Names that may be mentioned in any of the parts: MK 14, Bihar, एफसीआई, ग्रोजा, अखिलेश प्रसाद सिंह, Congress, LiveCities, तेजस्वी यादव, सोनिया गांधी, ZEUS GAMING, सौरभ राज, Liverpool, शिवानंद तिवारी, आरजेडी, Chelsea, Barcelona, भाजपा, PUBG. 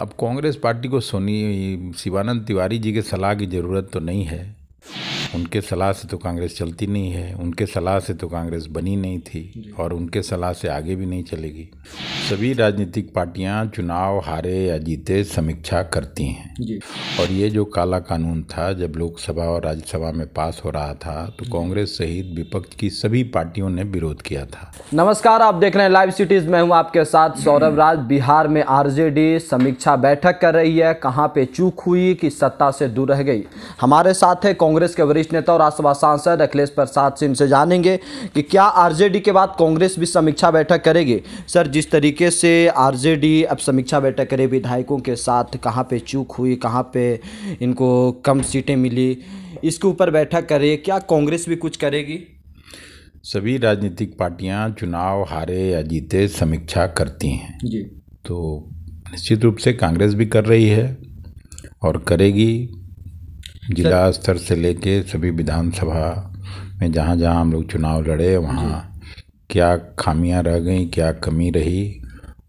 अब कांग्रेस पार्टी को शिवानंद तिवारी जी के सलाह की ज़रूरत तो नहीं है। उनके सलाह से तो कांग्रेस चलती नहीं है, उनके सलाह से तो कांग्रेस बनी नहीं थी और उनके सलाह से आगे भी नहीं चलेगी। सभी राजनीतिक पार्टियां चुनाव हारे या जीते समीक्षा करती हैं और ये जो काला कानून था जब लोकसभा और राज्यसभा में पास हो रहा था तो कांग्रेस सहित विपक्ष की सभी पार्टियों ने विरोध किया था। नमस्कार, आप देख रहे हैं लाइव सिटीज, मैं हूँ आपके साथ सौरभ राज। बिहार में आरजेडी समीक्षा बैठक कर रही है, कहाँ पे चूक हुई कि सत्ता से दूर रह गई। हमारे साथ है कांग्रेस के वरिष्ठ नेता और राज्यसभा सांसद अखिलेश प्रसाद सिंह, से जानेंगे कि क्या आरजेडी के बाद कांग्रेस भी समीक्षा बैठक करेगी। सर, जिस तरीके से आरजेडी अब समीक्षा बैठक करे विधायकों के साथ, कहां पे चूक हुई, कहां पे इनको कम सीटें मिली, इसके ऊपर बैठक करे, क्या कांग्रेस भी कुछ करेगी। सभी राजनीतिक पार्टियां चुनाव हारे या जीते समीक्षा करती हैं जी, तो निश्चित रूप से कांग्रेस भी कर रही है और करेगी। जिला स्तर से लेके सभी विधानसभा में जहाँ जहाँ हम लोग चुनाव लड़े वहाँ क्या खामियां रह गई, क्या कमी रही,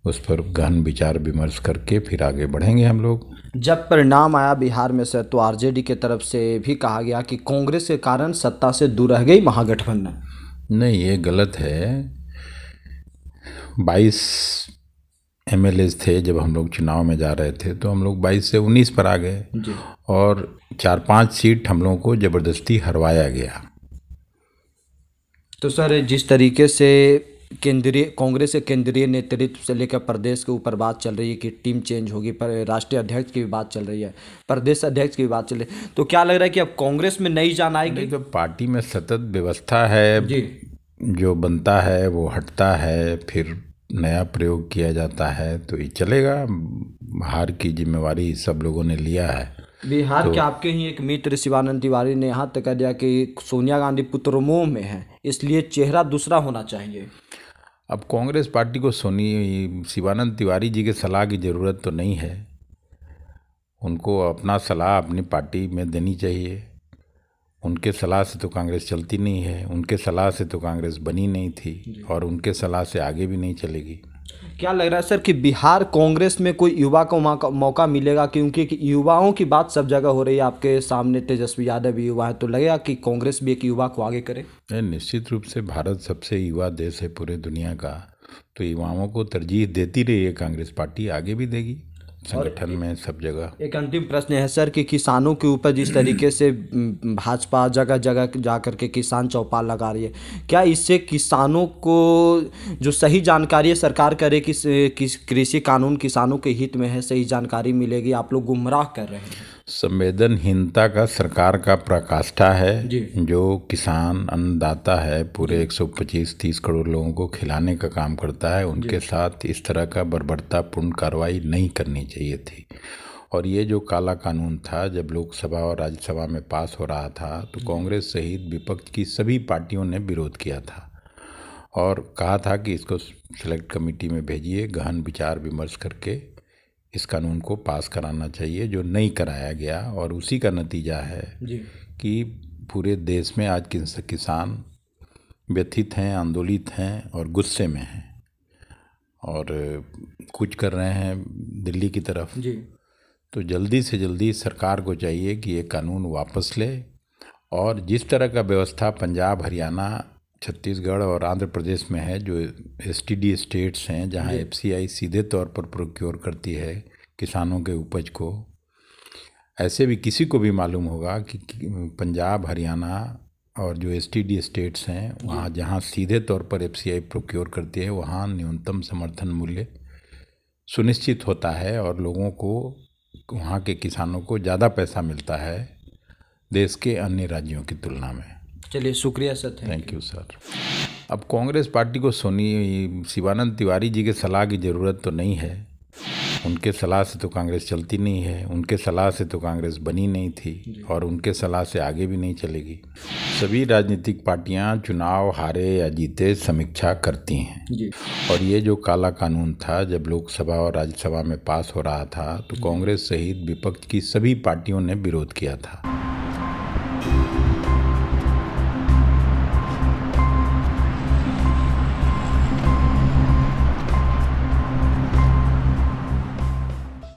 उस पर गहन विचार विमर्श करके फिर आगे बढ़ेंगे हम लोग। जब परिणाम आया बिहार में सर, तो आरजेडी के तरफ से भी कहा गया कि कांग्रेस के कारण सत्ता से दूर रह गई महागठबंधन। नहीं, ये गलत है। 22 एमएलएज थे जब हम लोग चुनाव में जा रहे थे, तो हम लोग 22 से 19 पर आ गए और 4-5 सीट हम लोगों को ज़बरदस्ती हरवाया गया। तो सर, जिस तरीके से केंद्रीय कांग्रेस के केंद्रीय नेतृत्व से लेकर प्रदेश के ऊपर बात चल रही है कि टीम चेंज होगी, पर राष्ट्रीय अध्यक्ष की भी बात चल रही है, प्रदेश अध्यक्ष की भी बात चल रही है, तो क्या लग रहा है कि अब कांग्रेस में नई जान आएगी। तो पार्टी में सतत व्यवस्था है जी, जो बनता है वो हटता है, फिर नया प्रयोग किया जाता है, तो ये चलेगा। हार की जिम्मेवारी सब लोगों ने लिया है। बिहार के आपके ही एक मित्र शिवानंद तिवारी ने यहाँ तक कह दिया कि सोनिया गांधी पुत्रमोह में है, इसलिए चेहरा दूसरा होना चाहिए। अब कांग्रेस पार्टी को शिवानंद तिवारी जी के सलाह की ज़रूरत तो नहीं है। उनको अपना सलाह अपनी पार्टी में देनी चाहिए। उनके सलाह से तो कांग्रेस चलती नहीं है, उनके सलाह से तो कांग्रेस बनी नहीं थी और उनके सलाह से आगे भी नहीं चलेगी। क्या लग रहा है सर कि बिहार कांग्रेस में कोई युवा को मौका मिलेगा, क्योंकि युवाओं की बात सब जगह हो रही है। आपके सामने तेजस्वी यादव भी युवा है, तो लगेगा कि कांग्रेस भी एक युवा को आगे करे। निश्चित रूप से भारत सबसे युवा देश है पूरे दुनिया का, तो युवाओं को तरजीह देती रही है कांग्रेस पार्टी, आगे भी देगी संगठन में सब जगह। एक अंतिम प्रश्न है सर कि किसानों के ऊपर जिस तरीके से भाजपा जगह जगह जा करके किसान चौपाल लगा रही है, क्या इससे किसानों को जो सही जानकारी है सरकार करे कि कृषि कानून किसानों के हित में है, सही जानकारी मिलेगी? आप लोग गुमराह कर रहे हैं। संवेदनहीनता का सरकार का पराकाष्ठा है। जो किसान अन्नदाता है पूरे 125-30 करोड़ लोगों को खिलाने का काम करता है, उनके साथ इस तरह का बर्बरतापूर्ण कार्रवाई नहीं करनी चाहिए थी। और ये जो काला कानून था जब लोकसभा और राज्यसभा में पास हो रहा था तो कांग्रेस सहित विपक्ष की सभी पार्टियों ने विरोध किया था और कहा था कि इसको सेलेक्ट कमेटी में भेजिए, गहन विचार विमर्श करके इस कानून को पास कराना चाहिए, जो नहीं कराया गया। और उसी का नतीजा है कि पूरे देश में आज किसान व्यथित हैं, आंदोलित हैं और गुस्से में हैं और कुछ कर रहे हैं दिल्ली की तरफ जी। तो जल्दी से जल्दी सरकार को चाहिए कि ये कानून वापस ले और जिस तरह का व्यवस्था पंजाब, हरियाणा, छत्तीसगढ़ और आंध्र प्रदेश में है, जो एसटीडी स्टेट्स हैं जहां एफसीआई सीधे तौर पर प्रोक्योर करती है किसानों के उपज को, ऐसे भी किसी को भी मालूम होगा कि पंजाब, हरियाणा और जो एसटीडी स्टेट्स हैं वहाँ जहाँ सीधे तौर पर एफसीआई प्रोक्योर करती है वहाँ न्यूनतम समर्थन मूल्य सुनिश्चित होता है और लोगों को, वहाँ के किसानों को ज़्यादा पैसा मिलता है देश के अन्य राज्यों की तुलना में। चलिए, शुक्रिया सर, थैंक यू सर। अब कांग्रेस पार्टी को शिवानंद तिवारी जी के सलाह की ज़रूरत तो नहीं है। उनके सलाह से तो कांग्रेस चलती नहीं है, उनके सलाह से तो कांग्रेस बनी नहीं थी और उनके सलाह से आगे भी नहीं चलेगी। सभी राजनीतिक पार्टियां चुनाव हारे या जीते समीक्षा करती हैं और ये जो काला कानून था जब लोकसभा और राज्यसभा में पास हो रहा था तो कांग्रेस सहित विपक्ष की सभी पार्टियों ने विरोध किया था।